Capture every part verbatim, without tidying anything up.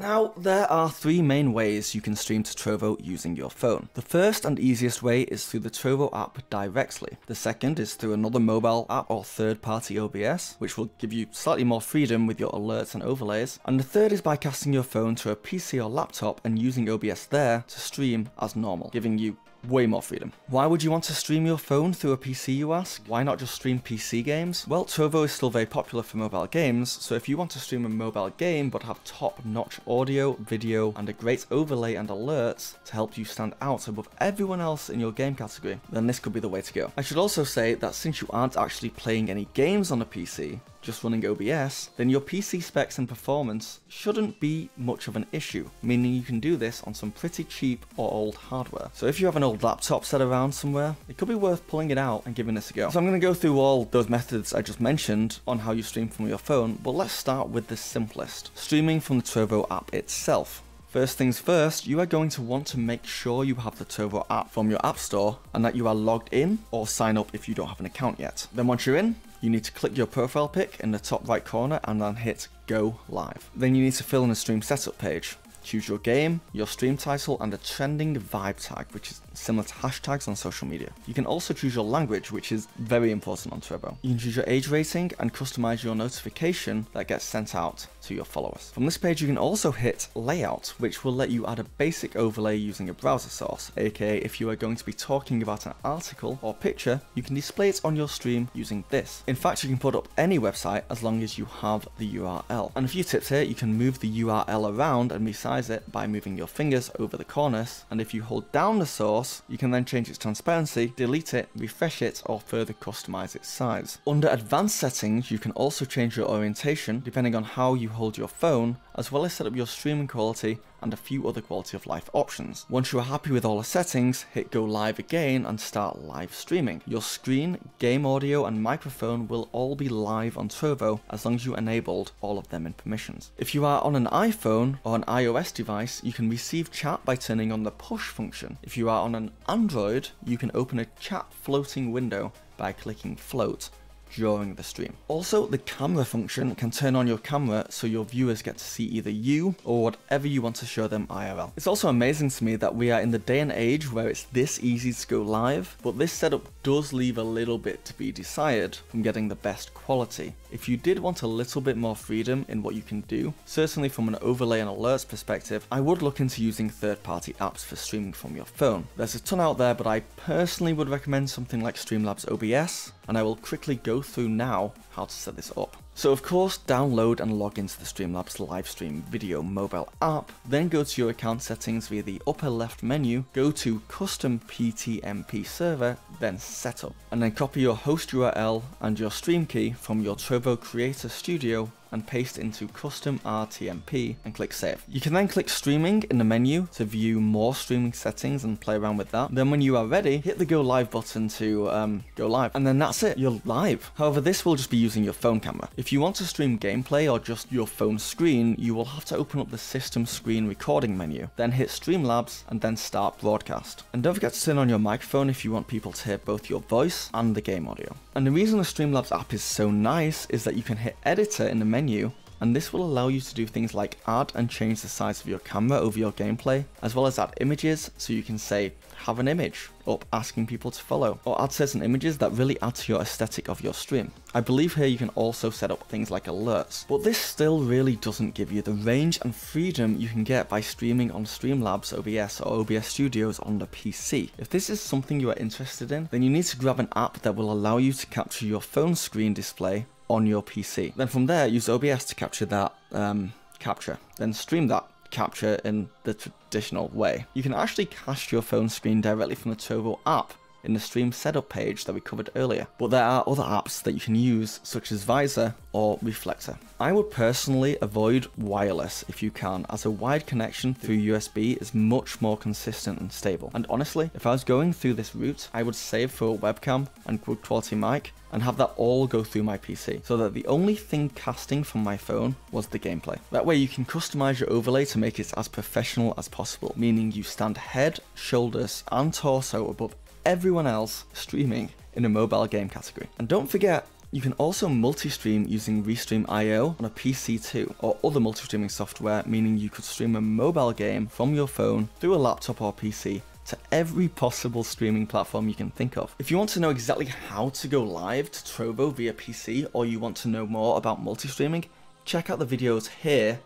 Now, there are three main ways you can stream to Trovo using your phone. The first and easiest way is through the Trovo app directly. The second is through another mobile app or third-party O B S, which will give you slightly more freedom with your alerts and overlays. And the third is by casting your phone to a P C or laptop and using O B S there to stream as normal, giving you way more freedom. Why would you want to stream your phone through a P C, you ask? Why not just stream P C games? Well, Trovo is still very popular for mobile games, so if you want to stream a mobile game but have top-notch audio, video, and a great overlay and alerts to help you stand out above everyone else in your game category, then this could be the way to go. I should also say that since you aren't actually playing any games on a P C, just running O B S, then your P C specs and performance shouldn't be much of an issue, meaning you can do this on some pretty cheap or old hardware. So if you have an old laptop set around somewhere, it could be worth pulling it out and giving this a go. So I'm going to go through all those methods I just mentioned on how you stream from your phone, but let's start with the simplest, streaming from the Trovo app itself. First things first, you are going to want to make sure you have the Trovo app from your app store and that you are logged in or sign up if you don't have an account yet. Then once you're in, you need to click your profile pic in the top right corner and then hit go live. Then you need to fill in a stream setup page. Choose your game, your stream title, and a trending vibe tag, which is similar to hashtags on social media. You can also choose your language, which is very important on Trovo. You can choose your age rating and customize your notification that gets sent out to your followers. From this page, you can also hit layout, which will let you add a basic overlay using a browser source, aka if you are going to be talking about an article or picture, you can display it on your stream using this. In fact, you can put up any website as long as you have the U R L. And a few tips here, you can move the U R L around and resize it by moving your fingers over the corners, and if you hold down the source, you can then change its transparency, delete it, refresh it, or further customize its size. Under advanced settings, you can also change your orientation depending on how you hold your phone, as well as set up your streaming quality and a few other quality of life options. Once you are happy with all the settings, hit go live again and start live streaming. Your screen, game audio, and microphone will all be live on Trovo as long as you enabled all of them in permissions. If you are on an iPhone or an iOS device, you can receive chat by turning on the push function. If you are on an Android, you can open a chat floating window by clicking float during the stream. Also, the camera function can turn on your camera so your viewers get to see either you or whatever you want to show them I R L. It's also amazing to me that we are in the day and age where it's this easy to go live, but this setup does leave a little bit to be desired from getting the best quality. If you did want a little bit more freedom in what you can do, certainly from an overlay and alerts perspective, I would look into using third-party apps for streaming from your phone. There's a ton out there, but I personally would recommend something like Streamlabs O B S, and I will quickly go through now how to set this up. So of course, download and log into the Streamlabs Livestream Video mobile app, then go to your account settings via the upper left menu, go to Custom R T M P Server, then Setup, and then copy your host U R L and your stream key from your Trovo Creator Studio and paste into Custom R T M P and click Save. You can then click Streaming in the menu to view more streaming settings and play around with that. Then when you are ready, hit the Go Live button to um, go live, and then that's it, you're live. However, this will just be using your phone camera. If you want to stream gameplay or just your phone screen, you will have to open up the System Screen Recording menu, then hit Streamlabs and then Start Broadcast. And don't forget to turn on your microphone if you want people to hear both your voice and the game audio. And the reason the Streamlabs app is so nice is that you can hit Editor in the menu Menu, and this will allow you to do things like add and change the size of your camera over your gameplay, as well as add images, so you can say have an image up asking people to follow, or add certain images that really add to your aesthetic of your stream. I believe here you can also set up things like alerts, but this still really doesn't give you the range and freedom you can get by streaming on Streamlabs O B S or O B S Studios on the P C. If this is something you are interested in, then you need to grab an app that will allow you to capture your phone screen display on your P C. Then from there, use O B S to capture that um, capture, then stream that capture in the traditional way. You can actually cache your phone screen directly from the Trovo app in the stream setup page that we covered earlier, but there are other apps that you can use, such as Vysor or Reflector. I would personally avoid wireless if you can, as a wired connection through U S B is much more consistent and stable. And honestly, if I was going through this route, I would save for a webcam and good quality mic and have that all go through my P C, so that the only thing casting from my phone was the gameplay. That way you can customize your overlay to make it as professional as possible, meaning you stand head, shoulders, and torso above everyone else streaming in a mobile game category. And don't forget, You can also multi-stream using Restream dot i o on a P C too, or other multi-streaming software, meaning you could stream a mobile game from your phone through a laptop or P C to every possible streaming platform you can think of. If you want to know exactly how to go live to Trovo via P C, or you want to know more about multi-streaming, check out the videos here,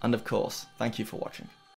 and of course, thank you for watching.